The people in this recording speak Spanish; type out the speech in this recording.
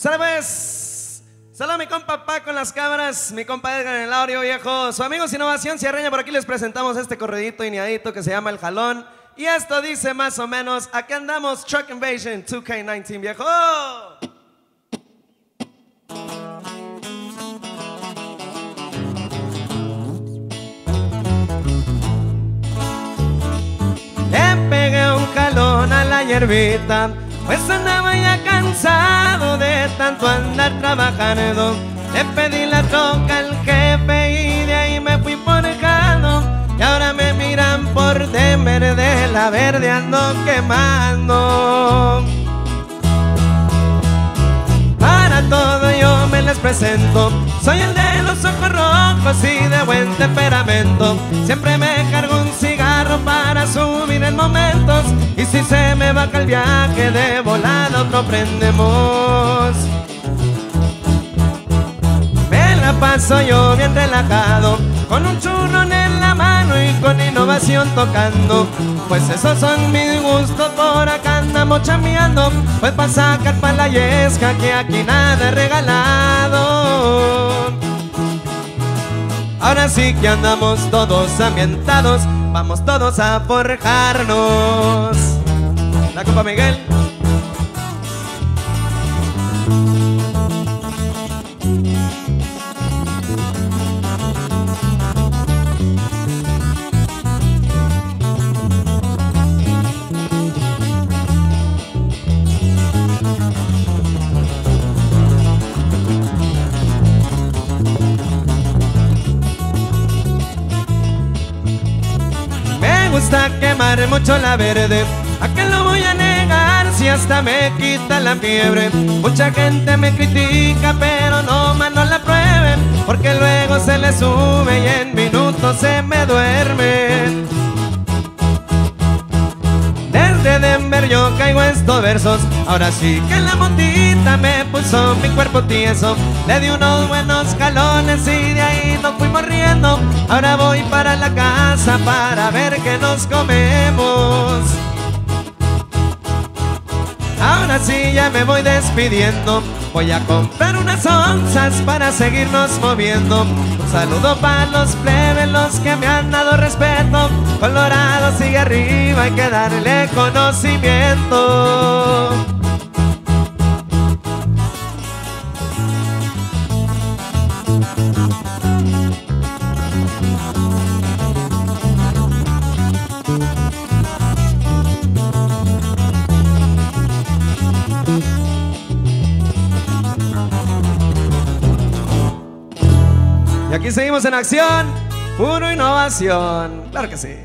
¡Sale pues! Solo mi compa Paco en las cámaras, mi compa Edgar en el audio, viejo. Su amigos Innovación Sierraña, por aquí les presentamos este corridito inédito que se llama El Jalón. Y esto dice más o menos, aquí andamos, Truck Invasion 2K19, viejo. Le pegué un jalón a la hierbita, pues andaba ya cansado de tanto andar trabajando. Le pedí la troca al jefe y de ahí me fui por el jalón. Y ahora me miran por temer de la verde, ando quemando. Para todo yo me les presento, soy el de los ojos rojos y de buen temperamento. Siempre me cargo un cigarro para subir en momentos, y si se me baja el viaje de volada otro prendemos. Me la paso yo bien relajado, con un churrón en la mano y con Innovación tocando. Pues esos son mis gustos, por acá andamos chambeando, pues pa' sacar pa' la yesca que aquí nada es regalado. Ahora sí que andamos todos ambientados, vamos todos a forjarnos. La copa Miguel. Me gusta quemar mucho la verde, ¿a qué lo voy a negar si hasta me quita la fiebre? Mucha gente me critica, pero nomás no la prueben, porque luego se le sube y en minutos se me duermen. Desde Denver yo caigo estos versos, ahora sí que la montita me puso mi cuerpo tieso. Le di unos buenos jalones y de ahí nos fuimos riendo. Ahora voy para la casa para ver qué nos comemos. Ahora sí ya me voy despidiendo, voy a comprar unas onzas para seguirnos moviendo. Un saludo para los plebes, los que me han dado respeto. Colorado sigue arriba, hay que darle conocimiento. Y aquí seguimos en acción, puro Innovación, claro que sí.